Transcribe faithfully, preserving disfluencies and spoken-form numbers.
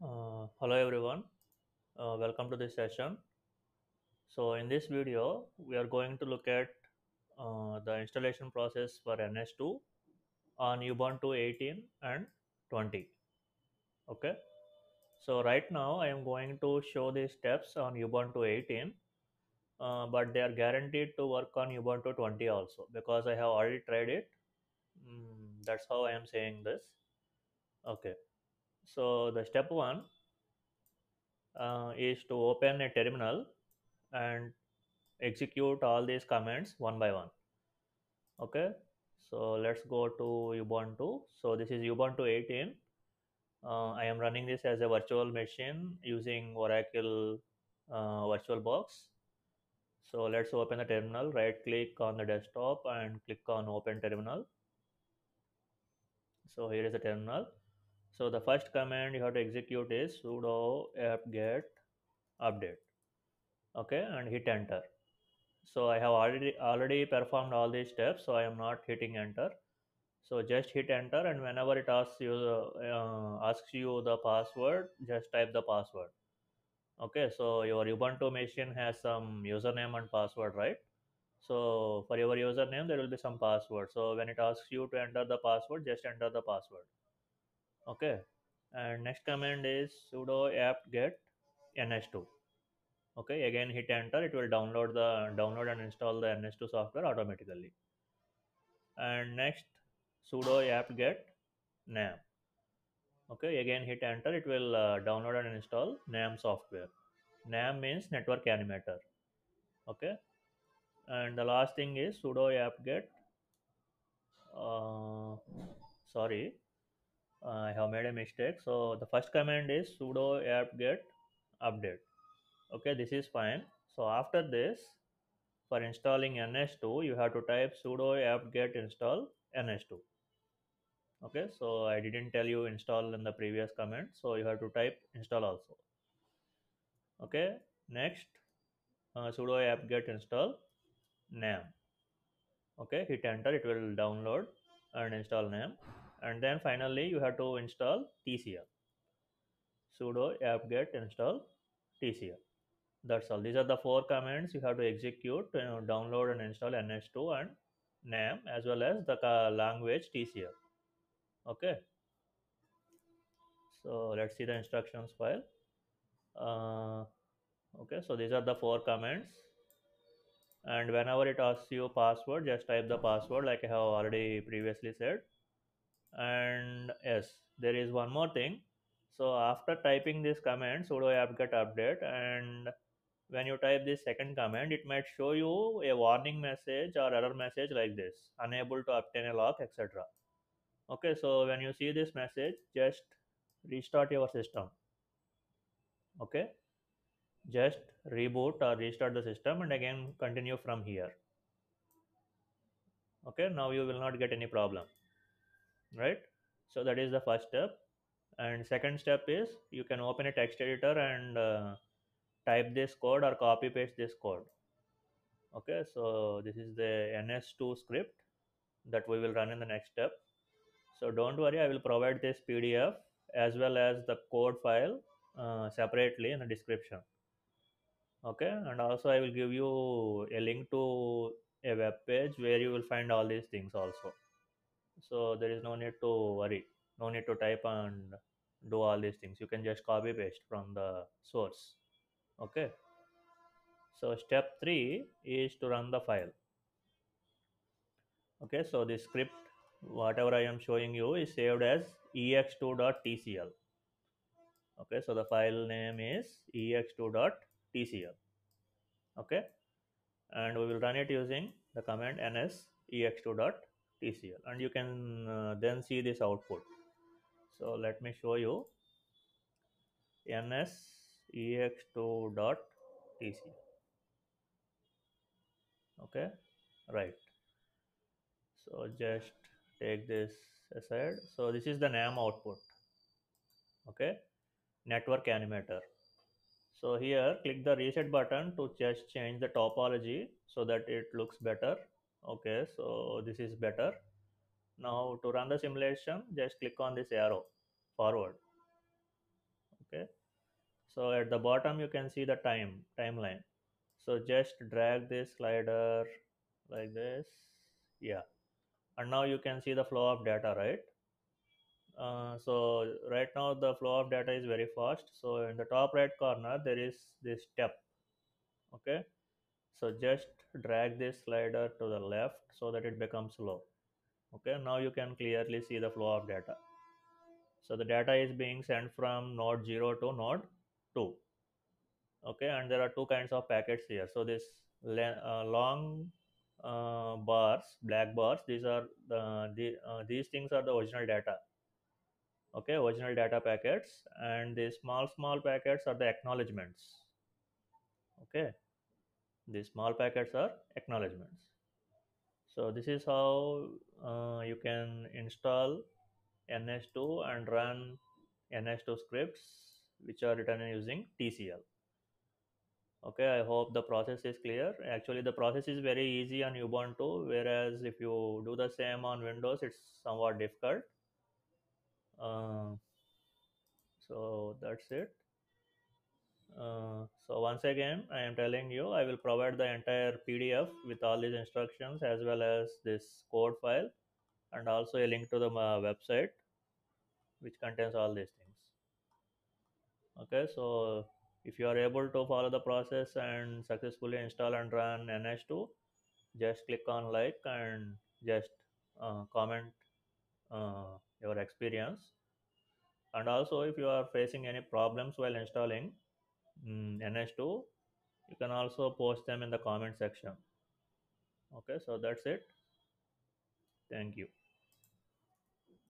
Uh, hello everyone, uh, welcome to this session. So in this video we are going to look at uh, the installation process for N S two on Ubuntu eighteen and twenty. Okay, so right now I am going to show these steps on Ubuntu eighteen, uh, but they are guaranteed to work on Ubuntu twenty also, because I have already tried it. Mm, that's how I am saying this. Okay. So the step one uh, is to open a terminal and execute all these commands one by one. Okay, so let's go to Ubuntu. So this is Ubuntu eighteen. Uh, I am running this as a virtual machine using Oracle uh, VirtualBox. So let's open the terminal. Right click on the desktop and click on Open Terminal. So here is the terminal. So the first command you have to execute is sudo apt-get update. Okay, and hit enter. So I have already already performed all these steps, so I am not hitting enter. So just hit enter, and whenever it asks you uh, asks you the password, just type the password. Okay, so your Ubuntu machine has some username and password, right? So for your username there will be some password. So when it asks you to enter the password, just enter the password. Okay, and next command is sudo apt-get N S two. Okay, again hit enter. It will download the download and install the N S two software automatically. And next, sudo apt-get N A M. Okay, again hit enter. It will uh, download and install N A M software. N A M means network animator. Okay, and the last thing is sudo apt-get uh, sorry Uh, I have made a mistake. So the first command is sudo apt-get update. Okay, this is fine. So after this, for installing N S two, you have to type sudo apt-get install N S two. Okay, so I didn't tell you install in the previous command, so you have to type install also. Okay, next uh, sudo apt-get install N A M. Okay, hit enter. It will download and install N A M. And then finally you have to install T C L. Sudo apt-get install T C L. That's all. These are the four commands you have to execute to you know, download and install N S two and N A M, as well as the language T C L. Okay. So let's see the instructions file. Uh, okay. So these are the four commands. And whenever it asks you password, just type the password, like I have already previously said. And yes, there is one more thing. So after typing this command sudo apt-get update, and when you type this second command, it might show you a warning message or error message like this: unable to obtain a lock, etc. Okay, so when you see this message, just restart your system. Okay, just reboot or restart the system and again continue from here. Okay, now you will not get any problem, right? So that is the first step. And second step is you can open a text editor and uh, type this code or copy paste this code. Okay, so this is the N S two script that we will run in the next step. So don't worry, I will provide this P D F as well as the code file uh, separately in the description. Okay, and also I will give you a link to a web page where you will find all these things also. So there is no need to worry, no need to type and do all these things. You can just copy paste from the source. Okay, so step three is to run the file. Okay, so this script, whatever I am showing you, is saved as E X two dot T C L. Okay, so the file name is E X two dot T C L. Okay, and we will run it using the command N S E X two dot T C L, and you can uh, then see this output. So let me show you N S E X two dot T C L. Okay, right. So just take this aside. So this is the N A M output. Okay, network animator. So here click the reset button to just change the topology so that it looks better. Okay, so this is better. Now to run the simulation, just click on this arrow forward. Okay, so at the bottom you can see the time timeline. So just drag this slider like this. Yeah, and now you can see the flow of data, right? Uh, so right now the flow of data is very fast. So in the top right corner there is this step. Okay, so just drag this slider to the left so that it becomes slow. Okay, now you can clearly see the flow of data. So the data is being sent from node zero to node two. Okay, and there are two kinds of packets here. So this uh, long uh, bars, black bars, these are the, the uh, these things are the original data. Okay, original data packets, and the small small packets are the acknowledgements. Okay, these small packets are acknowledgements. So this is how uh, you can install N S two and run N S two scripts which are written using T C L. Okay, I hope the process is clear. Actually, the process is very easy on Ubuntu, whereas if you do the same on Windows, it's somewhat difficult. Uh, so that's it. Uh, so once again, I am telling you, I will provide the entire P D F with all these instructions as well as this code file, and also a link to the uh, website which contains all these things. Okay, so if you are able to follow the process and successfully install and run N S two, just click on like and just uh, comment uh, your experience. And also, if you are facing any problems while installing um, N S two, you can also post them in the comment section. Okay, so that's it. Thank you.